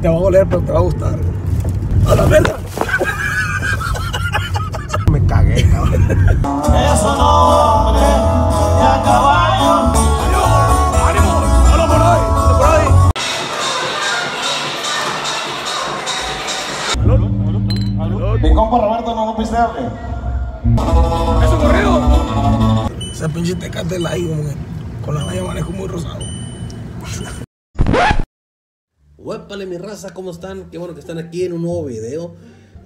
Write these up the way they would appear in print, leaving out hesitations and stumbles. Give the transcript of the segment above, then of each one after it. Te va a doler, pero te va a gustar. ¡A la verga! Me cagué, cabrón. Eso no, hombre. Ya caballo. ¡Ánimo! ¡Solo por ahí! ¡Solo por ahí! Mi compa Roberto no pistea, güey. ¡Eso corrido! Esa pinche Tecate de la I, güey. Con la raya manejo muy rosado. Huépale mi raza, ¿cómo están? Qué bueno que están aquí en un nuevo video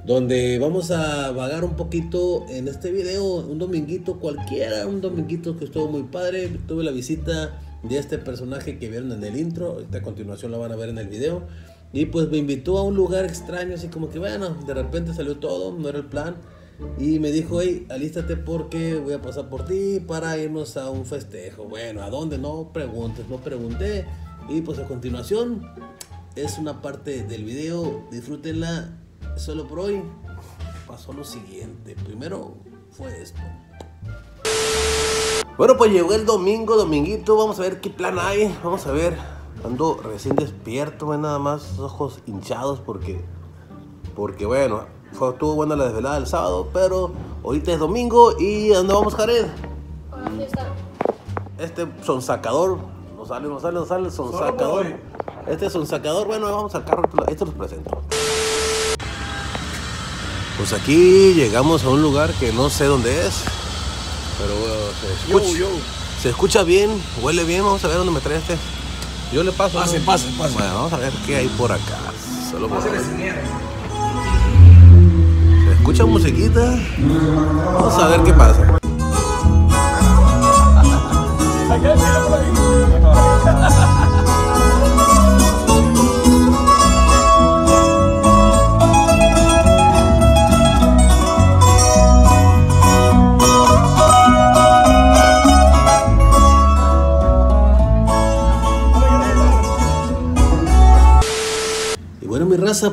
donde vamos a vagar un poquito en este video, un dominguito cualquiera, un dominguito que estuvo muy padre. Tuve la visita de este personaje que vieron en el intro, ahorita a continuación la van a ver en el video. Y pues me invitó a un lugar extraño, así como que bueno, de repente salió todo, no era el plan. Y me dijo, hey, alístate porque voy a pasar por ti para irnos a un festejo. Bueno, ¿a dónde? No preguntes, no pregunté. Y pues a continuación es una parte del video, disfrútenla. Solo por hoy pasó lo siguiente. Primero fue esto. Bueno, pues llegó el domingo, dominguito. Vamos a ver qué plan hay. Vamos a ver. Ando recién despierto, nada más, ojos hinchados porque bueno, estuvo buena la desvelada del sábado, pero ahorita es domingo y ¿a dónde vamos, Jared? A la fiesta. Este sonsacador, no sale, sonsacador. Este es un sacador, bueno, vamos al carro, este los presento. Pues aquí llegamos a un lugar que no sé dónde es, pero se escucha bien, huele bien, vamos a ver dónde me trae este. Yo le paso. Pase. Bueno, vamos a ver qué hay por acá. Solo por acá. Se escucha musiquita. Vamos a ver qué pasa.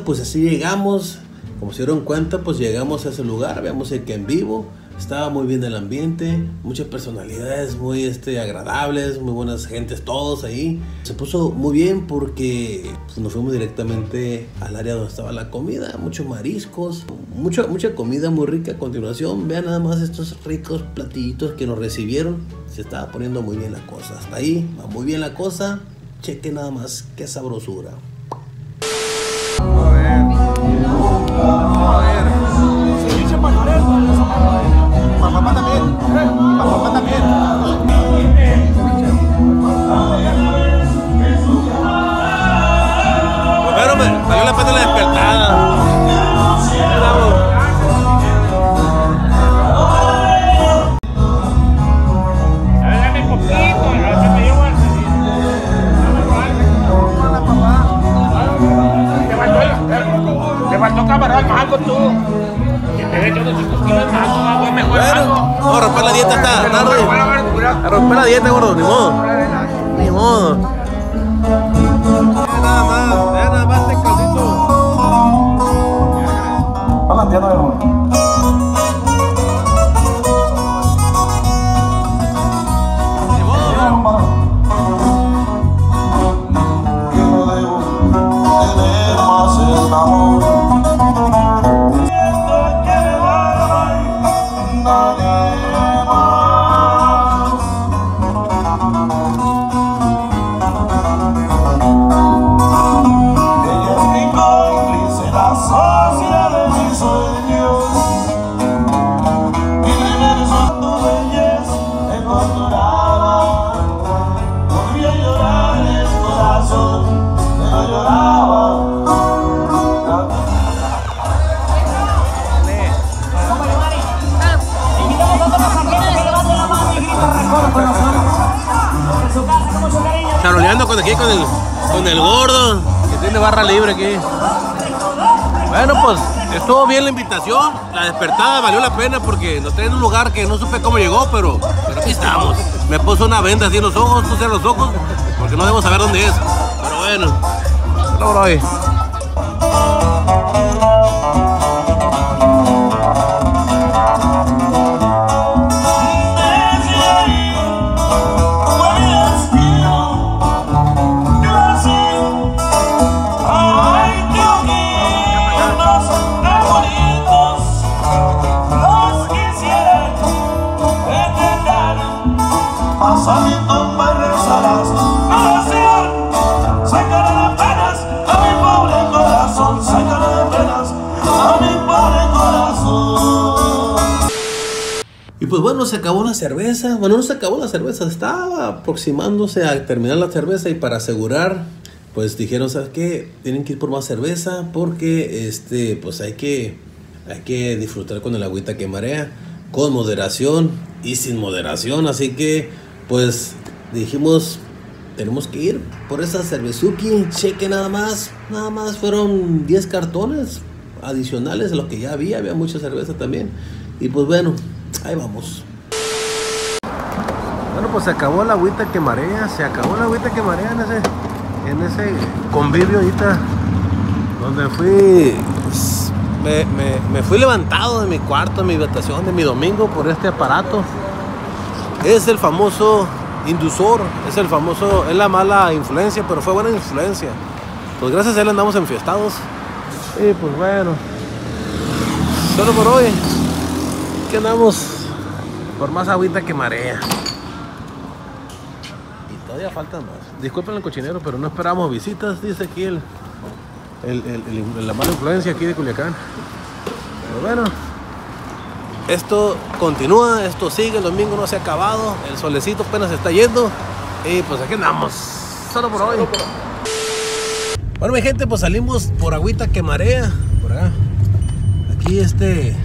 Pues así llegamos, como se dieron cuenta, pues llegamos a ese lugar, veamos el que en vivo, estaba muy bien el ambiente, muchas personalidades muy agradables, muy buenas gentes todos ahí. Se puso muy bien porque pues, nos fuimos directamente al área donde estaba la comida, muchos mariscos, mucha comida muy rica. A continuación, vean nada más estos ricos platillitos que nos recibieron, se estaba poniendo muy bien la cosa, hasta ahí va muy bien la cosa, cheque nada más, qué sabrosura. Con el gordo que tiene barra libre aquí. Bueno, pues estuvo bien la invitación, la despertada valió la pena porque nos traen un lugar que no supe cómo llegó, pero aquí estamos. Me puso una venda así en los ojos, puse los ojos porque no debemos saber dónde es, pero bueno, no, bro, ahí. Manolo se acabó la cerveza. Manolo se acabó la cerveza. Estaba aproximándose a terminar la cerveza y para asegurar, pues dijeron, ¿sabes qué? Tienen que ir por más cerveza porque pues hay que disfrutar con el agüita que marea, con moderación y sin moderación. Así que pues dijimos, tenemos que ir por esa cervezuki. Cheque nada más fueron 10 cartones adicionales a lo que ya había mucha cerveza también. Y pues bueno, ahí vamos. Bueno, pues se acabó la agüita que marea, en ese convivio ahorita, donde fui, me fui levantado de mi cuarto, de mi habitación, de mi domingo por este aparato. Es el famoso inductor, es la mala influencia, pero fue buena influencia. Pues gracias a él andamos enfiestados. Y pues bueno, solo por hoy, que andamos por más agüita que marea. Todavía faltan más. Disculpen el cochinero, pero no esperamos visitas, dice aquí la mala influencia aquí de Culiacán. Pero bueno, esto continúa, esto sigue, el domingo no se ha acabado, el solecito apenas se está yendo. Y pues aquí andamos, solo por hoy. Bueno, mi gente, pues salimos por agüita que marea, por acá. Aquí este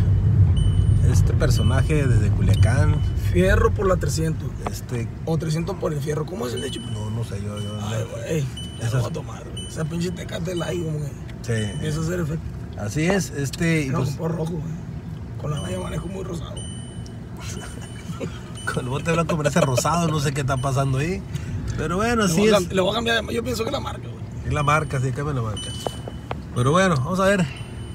personaje desde Culiacán. Fierro por la 300. O 300 por el fierro. ¿Cómo es el hecho? No sé, yo. Ay, güey. Eso va a tomar. Esa pinche tecate la hay, güey. Sí. Eso es el efecto. Así es. No, pues, por rojo, güey. Con la raya manejo muy rosado. Con el bote blanco parece rosado. No sé qué está pasando ahí. Pero bueno, así es. Le voy a cambiar. Yo pienso que es la marca, güey. Es la marca, sí, cambia la marca. Pero bueno, vamos a ver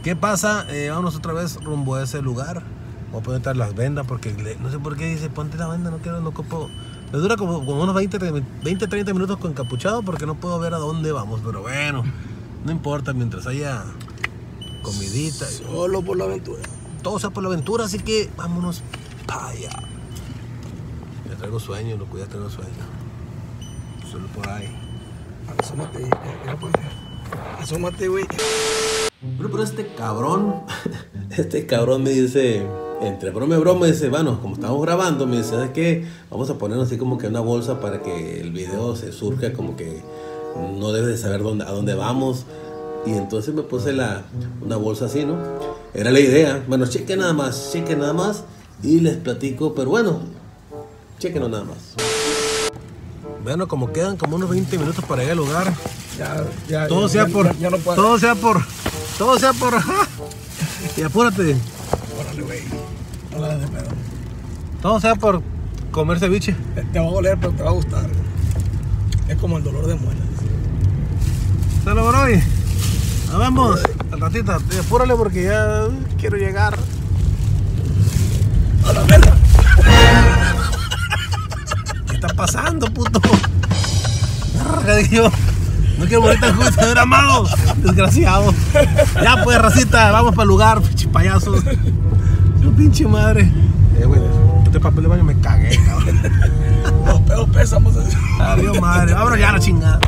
qué pasa. Vamos otra vez rumbo a ese lugar. Voy a poner las vendas porque no sé por qué dice ponte la venda, no copo. Me dura como unos 20-30 minutos con encapuchado porque no puedo ver a dónde vamos. Pero bueno, no importa, mientras haya comidita. Solo por la aventura. Todo sea por la aventura, así que vámonos para allá. Ya traigo sueño, loco, ya traigo sueño. Solo por ahí. Asómate, asómate, güey. Pero este cabrón me dice, entre broma y broma, dice, bueno, como estamos grabando, me dice, ¿sabes qué? Vamos a poner así como que una bolsa para que el video se surja, como que no debes de saber a dónde vamos. Y entonces me puse una bolsa así, ¿no? Era la idea. Bueno, chequen nada más y les platico, pero bueno, chequenlo nada más. Bueno, como quedan como unos 20 minutos para llegar al lugar. Ya, todo sea por... Ya no puedo. Todo sea por... Y apúrate. Órale, güey. No la des de pedo. Todo sea por comer ceviche. Te va a doler, pero te va a gustar. Es como el dolor de muelas. Se lo bro. Nos vemos. Al ratito. Apúrale porque ya quiero llegar. ¡A la verga! ¿Qué está pasando, puto? No quiero morir tan justo, era amado, desgraciado. Ya pues, racita, vamos para el lugar, pinche payaso. Yo pinche madre. Güey, este papel de baño me cagué, cabrón. Los pedos pesamos. Adiós, madre. Vámonos ya la chingada.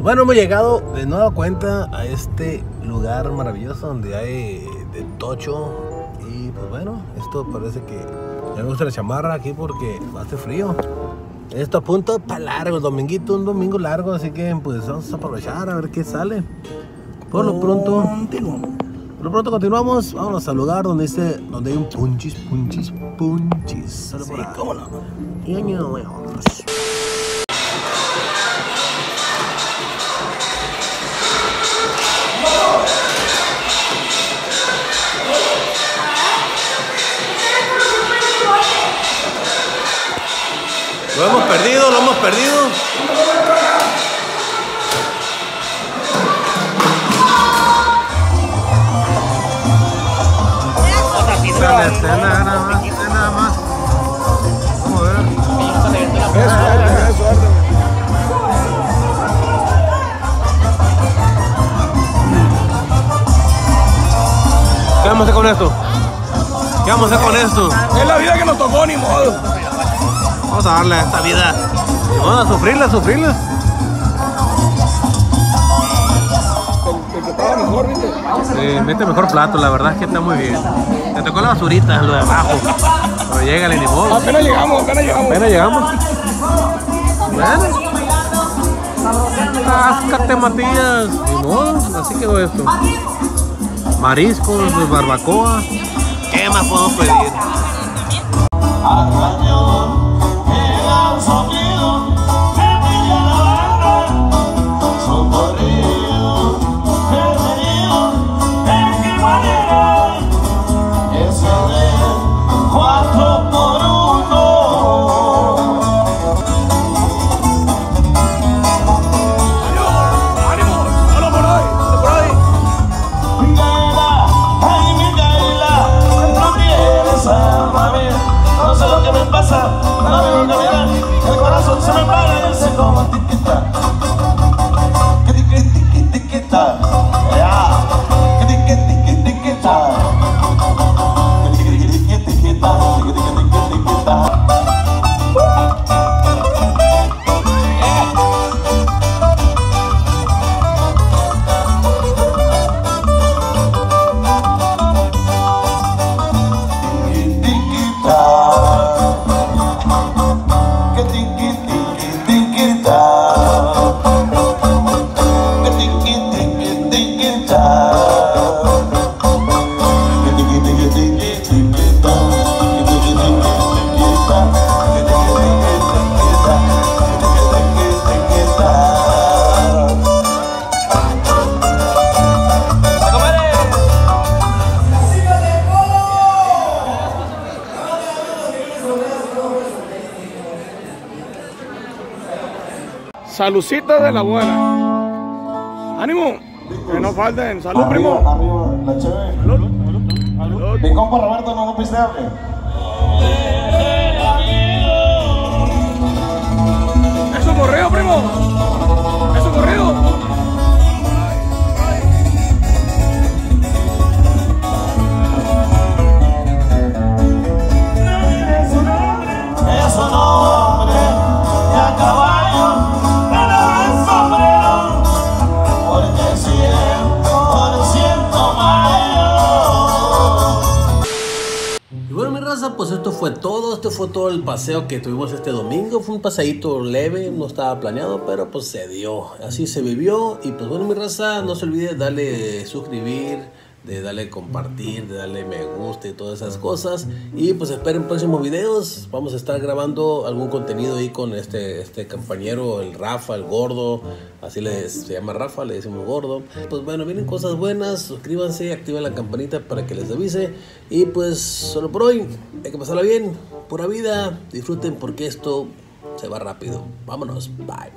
Bueno, hemos llegado de nueva cuenta a este lugar maravilloso donde hay de tocho. Y pues bueno, esto parece que ya me gusta la chamarra aquí porque hace frío. Esto apunta para largo, el dominguito, un domingo largo, así que pues vamos a aprovechar a ver qué sale. Por lo pronto continuamos, vamos al lugar donde hay un punchis. Solo sí, por ahí. ¿Cómo no? Lo hemos perdido. Nada más. Vamos a ver. Eso. ¿Qué vamos a hacer con esto? Es la vida que nos tocó, ni modo. Vamos a darle a esta vida. Vamos a sufrirla. El que paga mejor, ¿viste? Sí, mete mejor plato, la verdad es que está muy bien. Te tocó la basurita, lo de abajo. Pero llegale, ni modo. Apenas llegamos, apenas llegamos. Apenas llegamos. Cáscate, Matías. Ni modo, así quedó esto. Mariscos, pues, barbacoa. ¿Qué más podemos pedir? Salucita de la abuela. ¡Ánimo! Que no falten. ¡Salud, arriba, primo! Arriba, la chévere. Salud. Salud. Mi compa Roberto no pistea, ¿qué? ¡Eso corrido, primo! ¡Eso corrido! ¡Eso no, hombre! ¡Ya caballo! Pues esto fue todo el paseo que tuvimos este domingo. Fue un paseíto leve, no estaba planeado, pero pues se dio, así se vivió. Y pues bueno, mi raza, no se olvide de darle suscribir, de darle compartir, de darle me gusta y todas esas cosas. Y pues esperen próximos videos. Vamos a estar grabando algún contenido ahí con este compañero, el Rafa, el gordo. Así se llama Rafa, le decimos gordo. Pues bueno, vienen cosas buenas. Suscríbanse, activen la campanita para que les avise. Y pues solo por hoy, hay que pasarla bien, pura vida. Disfruten porque esto se va rápido. Vámonos, bye.